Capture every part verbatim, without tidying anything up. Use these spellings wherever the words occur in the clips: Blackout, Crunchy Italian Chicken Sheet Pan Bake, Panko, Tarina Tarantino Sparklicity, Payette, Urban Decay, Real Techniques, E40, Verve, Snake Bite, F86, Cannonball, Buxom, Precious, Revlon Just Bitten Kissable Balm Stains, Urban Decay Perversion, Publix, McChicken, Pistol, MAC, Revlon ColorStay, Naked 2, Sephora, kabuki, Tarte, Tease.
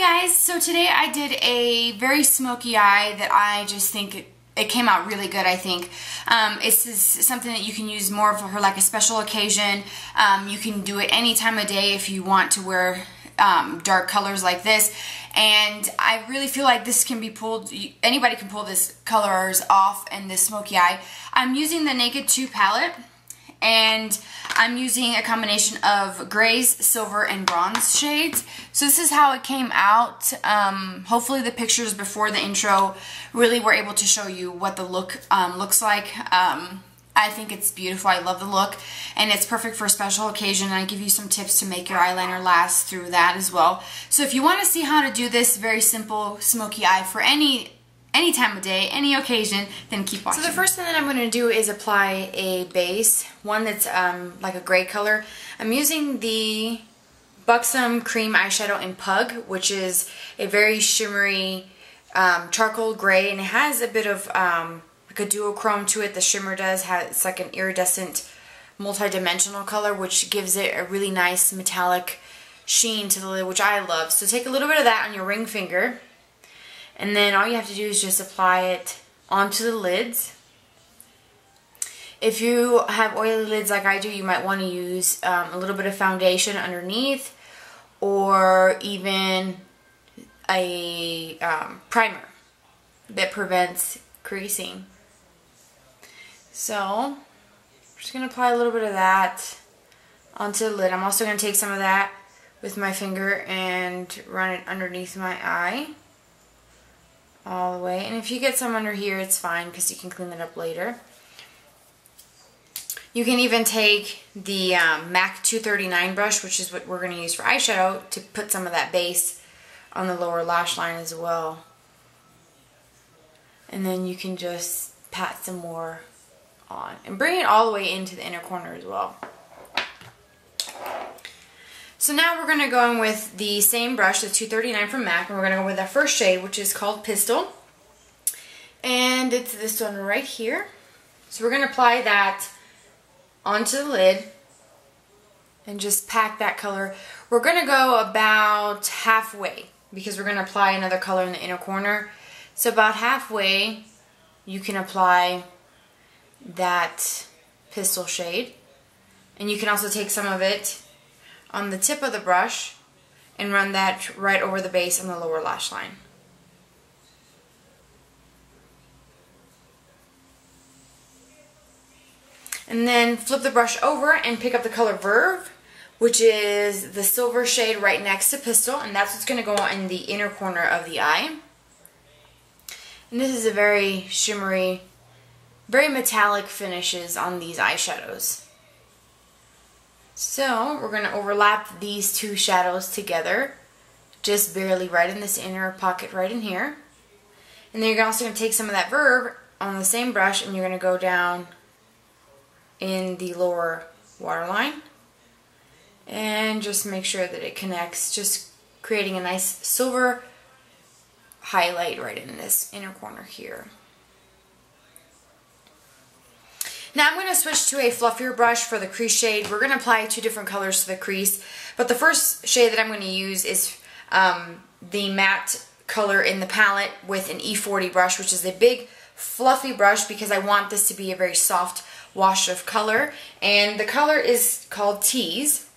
Hey guys, so today I did a very smoky eye that I just think it, it came out really good, I think. Um, this is something that you can use more for like a special occasion. Um, you can do it any time of day if you want to wear um, dark colors like this. And I really feel like this can be pulled, anybody can pull this colors off and this smoky eye. I'm using the Naked two palette. And I'm using a combination of grays, silver, and bronze shades. So this is how it came out. Um, hopefully the pictures before the intro really were able to show you what the look um, looks like. Um, I think it's beautiful. I love the look. And it's perfect for a special occasion. And I give you some tips to make your eyeliner last through that as well. So if you want to see how to do this very simple smoky eye for any any time of day, any occasion, then keep watching. So the first thing that I'm going to do is apply a base, one that's um, like a gray color. I'm using the Buxom Cream Eyeshadow in Pug, which is a very shimmery um, charcoal gray, and it has a bit of um, like a duochrome to it. The shimmer does have, it's like an iridescent multi-dimensional color, which gives it a really nice metallic sheen to the lid, which I love. So take a little bit of that on your ring finger. And then all you have to do is just apply it onto the lids. If you have oily lids like I do, you might want to use um, a little bit of foundation underneath, or even a um, primer that prevents creasing. So I'm just going to apply a little bit of that onto the lid. I'm also going to take some of that with my finger and run it underneath my eye. All the way, and if you get some under here, it's fine because you can clean it up later. You can even take the um, MAC two thirty-nine brush, which is what we're going to use for eyeshadow, to put some of that base on the lower lash line as well. And then you can just pat some more on and bring it all the way into the inner corner as well. So now we're going to go in with the same brush, the two thirty-nine from MAC, and we're going to go with our first shade, which is called Pistol. And it's this one right here. So we're going to apply that onto the lid and just pack that color. We're going to go about halfway because we're going to apply another color in the inner corner. So about halfway you can apply that Pistol shade. And you can also take some of it on the tip of the brush and run that right over the base on the lower lash line. And then flip the brush over and pick up the color Verve, which is the silver shade right next to Pistol, and that's what's going to go in the inner corner of the eye. And this is a very shimmery, very metallic finishes on these eyeshadows. So we're going to overlap these two shadows together, just barely right in this inner pocket right in here. And then you're also going to take some of that Verve on the same brush and you're going to go down in the lower waterline. And just make sure that it connects, just creating a nice silver highlight right in this inner corner here. Now I'm going to switch to a fluffier brush for the crease shade. We're going to apply two different colors to the crease, but the first shade that I'm going to use is um, the matte color in the palette with an E forty brush, which is a big fluffy brush because I want this to be a very soft wash of color. And the color is called Tease,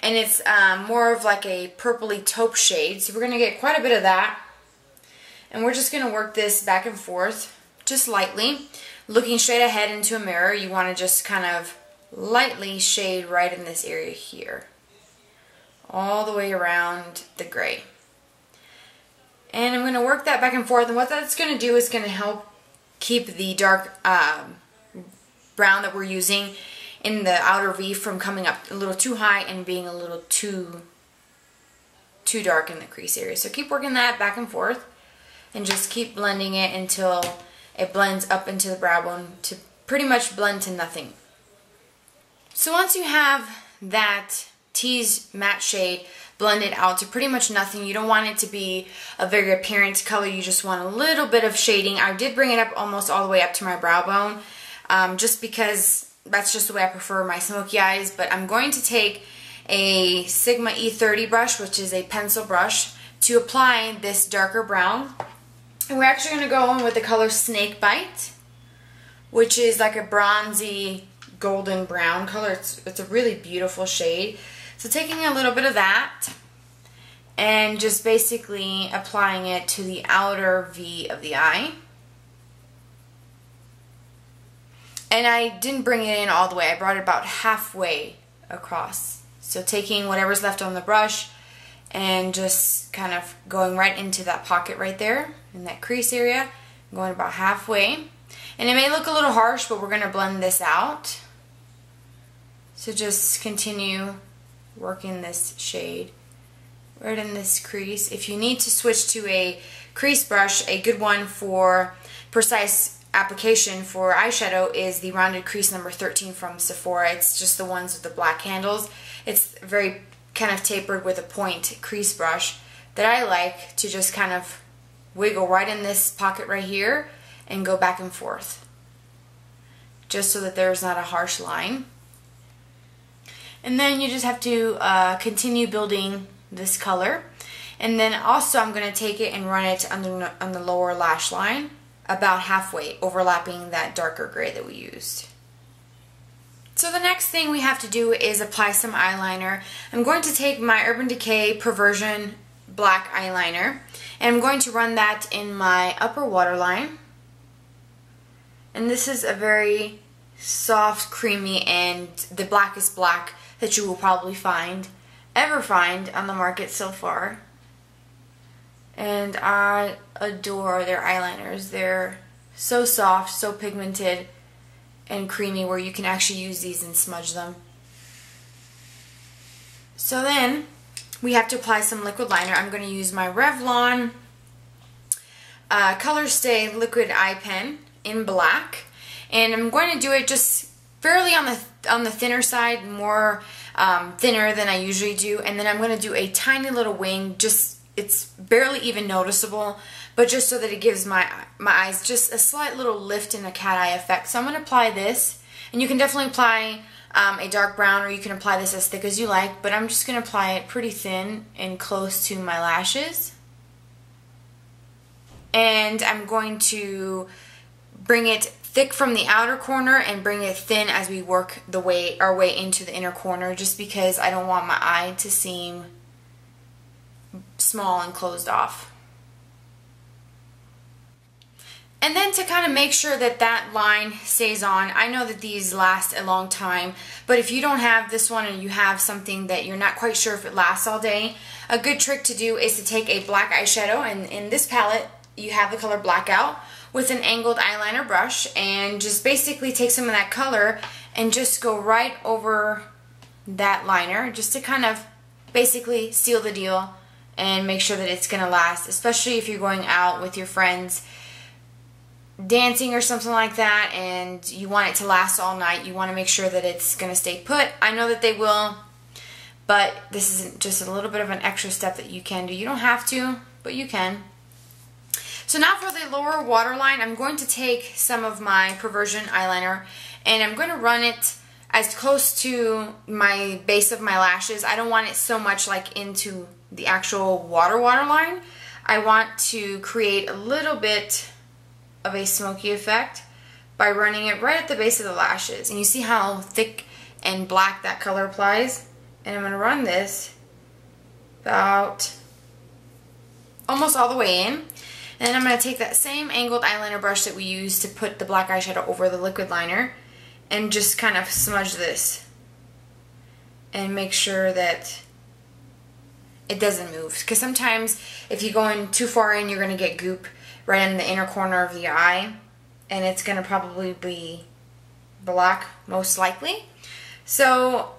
and it's um, more of like a purpley taupe shade, so we're going to get quite a bit of that. And we're just going to work this back and forth just lightly. Looking straight ahead into a mirror, you want to just kind of lightly shade right in this area here, all the way around the gray. And I'm going to work that back and forth, and what that's going to do is going to help keep the dark um, brown that we're using in the outer V from coming up a little too high and being a little too, too dark in the crease area. So keep working that back and forth, and just keep blending it until it blends up into the brow bone to pretty much blend to nothing. So once you have that Tease matte shade blended out to pretty much nothing, you don't want it to be a very apparent color, you just want a little bit of shading. I did bring it up almost all the way up to my brow bone um, just because that's just the way I prefer my smoky eyes, but I'm going to take a Sigma E thirty brush, which is a pencil brush, to applying this darker brown. And we're actually going to go in with the color Snake Bite, which is like a bronzy golden brown color. It's, it's a really beautiful shade. So taking a little bit of that and just basically applying it to the outer V of the eye. And I didn't bring it in all the way. I brought it about halfway across. So taking whatever's left on the brush and just kind of going right into that pocket right there in that crease area. I'm going about halfway. And it may look a little harsh, but we're going to blend this out. So just continue working this shade right in this crease. If you need to switch to a crease brush, a good one for precise application for eyeshadow is the rounded crease number thirteen from Sephora. It's just the ones with the black handles. It's very kind of tapered with a point crease brush that I like to just kind of wiggle right in this pocket right here and go back and forth, just so that there's not a harsh line. And then you just have to uh, continue building this color. And then also I'm going to take it and run it on the, on the lower lash line, about halfway, overlapping that darker gray that we used. So the next thing we have to do is apply some eyeliner. I'm going to take my Urban Decay Perversion black eyeliner, and I'm going to run that in my upper waterline. And this is a very soft, creamy, and the blackest black that you will probably find, ever find on the market so far. And I adore their eyeliners. They're so soft, so pigmented, and creamy, where you can actually use these and smudge them. So then we have to apply some liquid liner. I'm going to use my Revlon uh, ColorStay Liquid Eye Pen in black, and I'm going to do it just fairly on the on the thinner side, more um, thinner than I usually do. And then I'm going to do a tiny little wing. Just it's barely even noticeable, but just so that it gives my my eyes just a slight little lift and a cat eye effect. So I'm going to apply this, and you can definitely apply um, a dark brown, or you can apply this as thick as you like, but I'm just going to apply it pretty thin and close to my lashes. And I'm going to bring it thick from the outer corner and bring it thin as we work the way our way into the inner corner, just because I don't want my eye to seem small and closed off. And then to kind of make sure that that line stays on, I know that these last a long time, but if you don't have this one and you have something that you're not quite sure if it lasts all day, a good trick to do is to take a black eyeshadow, and in this palette you have the color Blackout, with an angled eyeliner brush, and just basically take some of that color and just go right over that liner, just to kind of basically seal the deal and make sure that it's going to last, especially if you're going out with your friends dancing or something like that and you want it to last all night. You want to make sure that it's going to stay put. I know that they will, but this is just a little bit of an extra step that you can do. You don't have to, but you can. So now for the lower waterline, I'm going to take some of my Perversion eyeliner, and I'm going to run it as close to my base of my lashes. I don't want it so much like into the actual water waterline. I want to create a little bit of a smoky effect by running it right at the base of the lashes. And you see how thick and black that color applies? And I'm going to run this about almost all the way in. And then I'm going to take that same angled eyeliner brush that we used to put the black eyeshadow over the liquid liner and just kind of smudge this and make sure that it doesn't move. Because sometimes if you go in too far in, you're going to get goop right in the inner corner of the eye, and it's going to probably be black most likely. So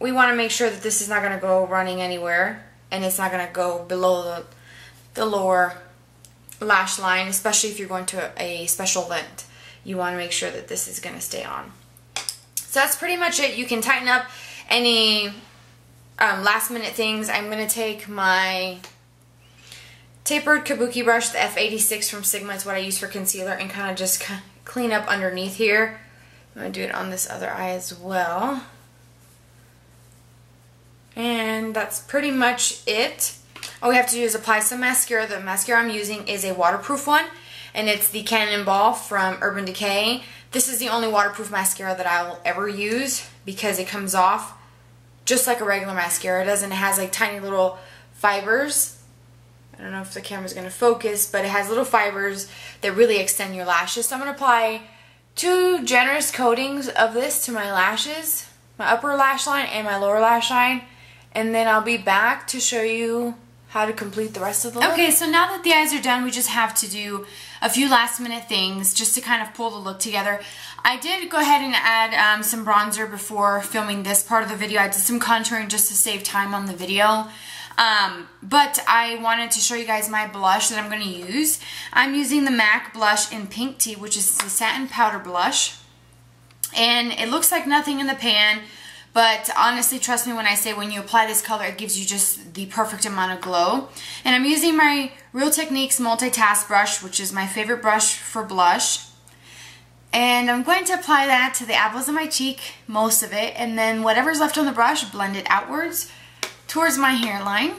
we want to make sure that this is not going to go running anywhere, and it's not going to go below the, the lower lash line, especially if you're going to a special event. You want to make sure that this is going to stay on. So that's pretty much it. You can tighten up any um, last minute things. I'm going to take my tapered kabuki brush, the F eighty-six from Sigma, it's what I use for concealer, and kind of just clean up underneath here. I'm going to do it on this other eye as well. And that's pretty much it. all we have to do is apply some mascara. The mascara I'm using is a waterproof one, and it's the Cannonball from Urban Decay. This is the only waterproof mascara that I will ever use because it comes off just like a regular mascara does, and it has like tiny little fibers. I don't know if the camera's going to focus, but it has little fibers that really extend your lashes. So I'm going to apply two generous coatings of this to my lashes, my upper lash line and my lower lash line, and then I'll be back to show you how to complete the rest of the look. Okay, so now that the eyes are done, we just have to do a few last minute things just to kind of pull the look together. I did go ahead and add um, some bronzer before filming this part of the video. I did some contouring just to save time on the video. Um, but I wanted to show you guys my blush that I'm going to use. I'm using the MAC blush in Pink Tea, which is the satin powder blush. And it looks like nothing in the pan, but honestly, trust me when I say when you apply this color, it gives you just the perfect amount of glow. And I'm using my Real Techniques Multitask brush, which is my favorite brush for blush. And I'm going to apply that to the apples of my cheek, most of it. And then whatever's left on the brush, blend it outwards towards my hairline.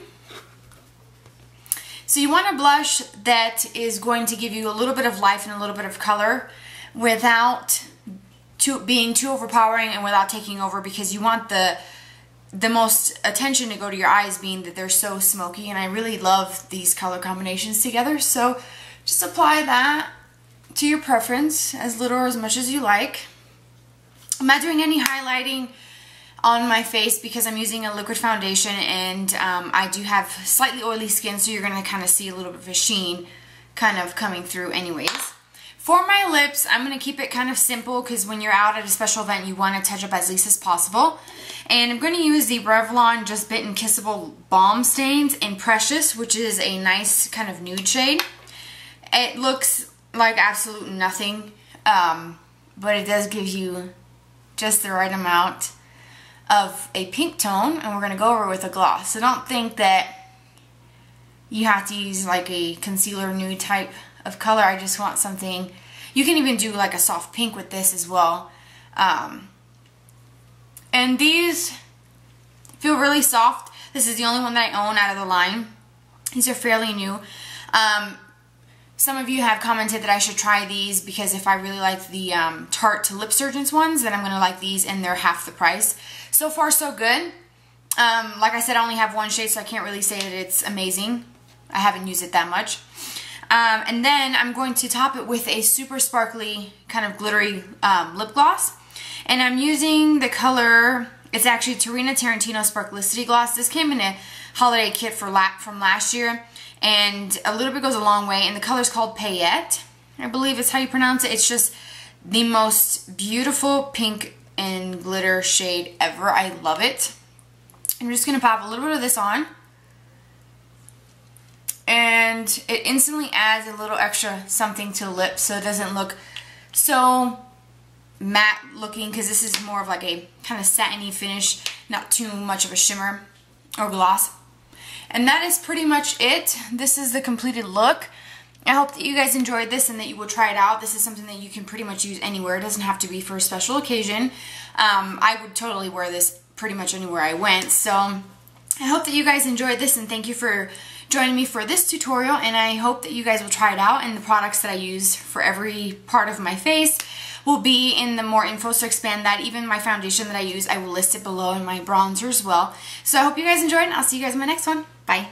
So you want a blush that is going to give you a little bit of life and a little bit of color without too, being too overpowering and without taking over, because you want the the most attention to go to your eyes, being that they're so smoky, and I really love these color combinations together. So just apply that to your preference, as little or as much as you like. I'm not doing any highlighting on my face because I'm using a liquid foundation, and um, I do have slightly oily skin, so you're going to kind of see a little bit of a sheen kind of coming through anyways. For my lips, I'm going to keep it kind of simple because when you're out at a special event, you want to touch up as least as possible. And I'm going to use the Revlon Just Bitten Kissable Balm Stains in Precious, which is a nice kind of nude shade. It looks like absolute nothing, um, but it does give you just the right amount of a pink tone, and we're going to go over with a gloss. So don't think that you have to use like a concealer nude type of color. I just want something, you can even do like a soft pink with this as well. Um, and these feel really soft. This is the only one that I own out of the line. These are fairly new. Um, Some of you have commented that I should try these because if I really like the um, Tarte Lip Surgeons ones, then I'm going to like these, and they're half the price. So far, so good. Um, like I said, I only have one shade, so I can't really say that it's amazing. I haven't used it that much. Um, and then I'm going to top it with a super sparkly, kind of glittery um, lip gloss. And I'm using the color, it's actually Tarina Tarantino Sparklicity Gloss. This came in a holiday kit for la from last year. And a little bit goes a long way, and the color's called Payette, I believe is how you pronounce it. It's just the most beautiful pink and glitter shade ever. I love it. I'm just going to pop a little bit of this on, and it instantly adds a little extra something to the lips, so it doesn't look so matte looking, because this is more of like a kind of satiny finish, not too much of a shimmer or gloss. And that is pretty much it. This is the completed look. I hope that you guys enjoyed this and that you will try it out. This is something that you can pretty much use anywhere. It doesn't have to be for a special occasion. Um, I would totally wear this pretty much anywhere I went. So I hope that you guys enjoyed this, and thank you for joining me for this tutorial. And I hope that you guys will try it out, and the products that I use for every part of my face will be in the more info, so expand that. Even my foundation that I use, I will list it below, in my bronzer as well. So I hope you guys enjoyed, and I'll see you guys in my next one. Bye.